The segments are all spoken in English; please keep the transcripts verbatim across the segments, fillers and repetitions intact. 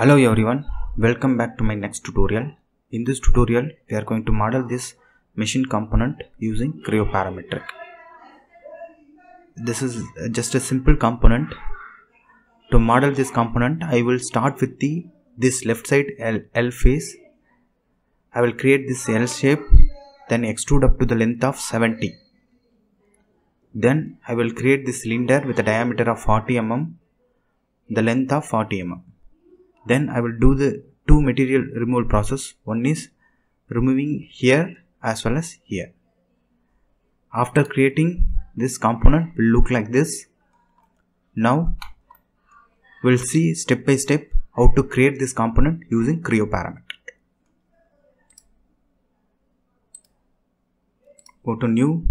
Hello everyone, welcome back to my next tutorial. In this tutorial we are going to model this machine component using Creo Parametric. This is just a simple component. To model this component I will start with the this left side L, L face. I will create this L shape, then extrude up to the length of seventy. Then I will create this cylinder with a diameter of forty millimeters, the length of forty millimeters. Then I will do the two material removal process. One is removing here as well as here. After creating this component will look like this. Now we'll see step by step how to create this component using Creo Parametric. Go to new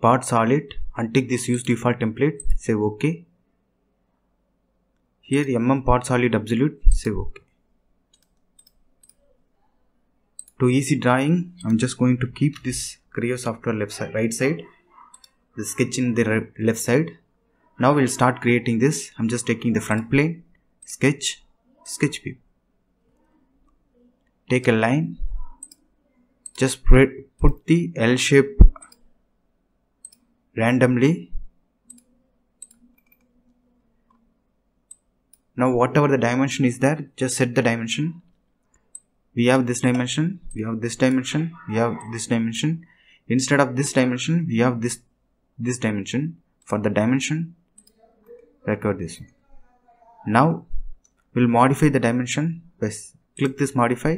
part solid and take this use default template, say OK. Here mm part solid absolute, say OK. To easy drawing, I'm just going to keep this Creo software left side, right side, the sketch in the left side. Now we'll start creating this. I'm just taking the front plane, sketch, sketch view. Take a line, just put the L shape randomly. Now whatever the dimension is there, just set the dimension. We have this dimension, we have this dimension, we have this dimension. Instead of this dimension, we have this this dimension. For the dimension, record this one. Now we'll modify the dimension. Click this modify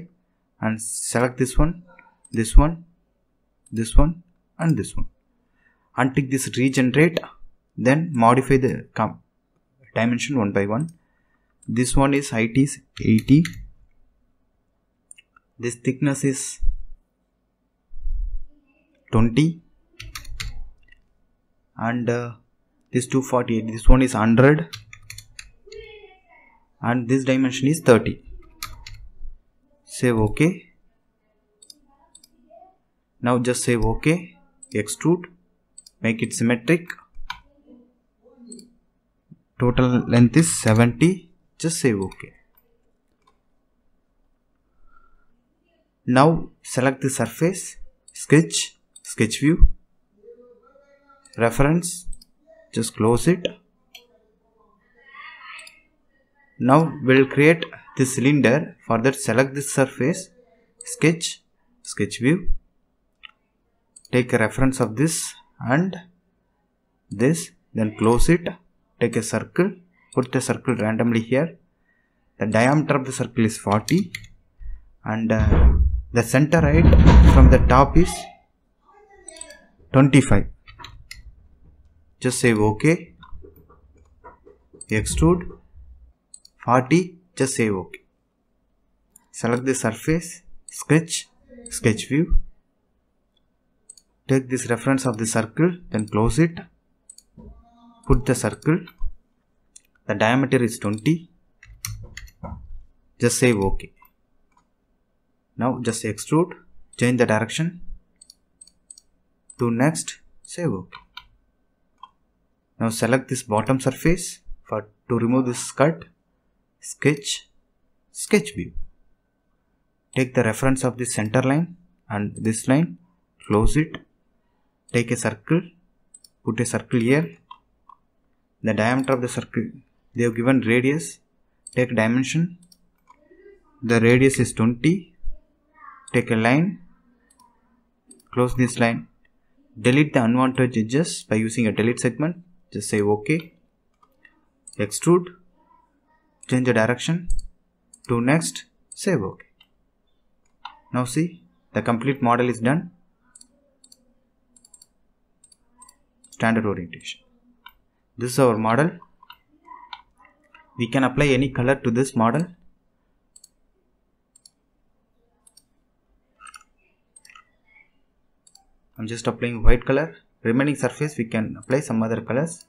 and select this one, this one, this one, and this one. And click this regenerate, then modify the dimension one by one. This one is height is eighty, this thickness is twenty, and uh, this two forty-eight, this one is one hundred, and this dimension is thirty. Save OK. Now just save OK, extrude, make it symmetric, total length is seventy. Just save OK. Now select the surface, sketch, sketch view, reference, just close it. Now we'll create this cylinder. For that select this surface, sketch, sketch view, take a reference of this and this, then close it, take a circle. Put the circle randomly here. The diameter of the circle is forty, and uh, the center height from the top is twenty-five. Just save OK. Extrude forty. Just save OK. Select the surface, sketch, sketch view. Take this reference of the circle, then close it. Put the circle. The diameter is twenty. Just save OK. Now just extrude, change the direction to next, save OK. Now select this bottom surface for to remove this cut, sketch, sketch view. Take the reference of this center line and this line, close it, take a circle, put a circle here. The diameter of the circle, they have given radius, take dimension, the radius is twenty, take a line, close this line, delete the unwanted edges by using a delete segment, just say OK, extrude, change the direction to next, save OK. Now see, the complete model is done, standard orientation. This is our model. We can apply any color to this model. I'm just applying white color. Remaining surface we can apply some other colors.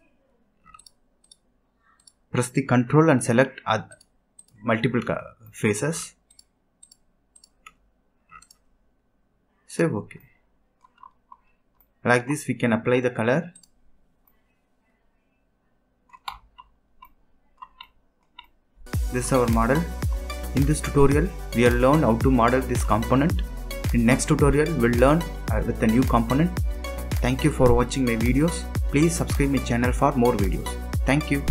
Press the control and select multiple faces. Save OK. Like this we can apply the color. This is our model. In this tutorial, we have learned how to model this component. In next tutorial, we will learn uh, with a new component. Thank you for watching my videos. Please subscribe my channel for more videos. Thank you.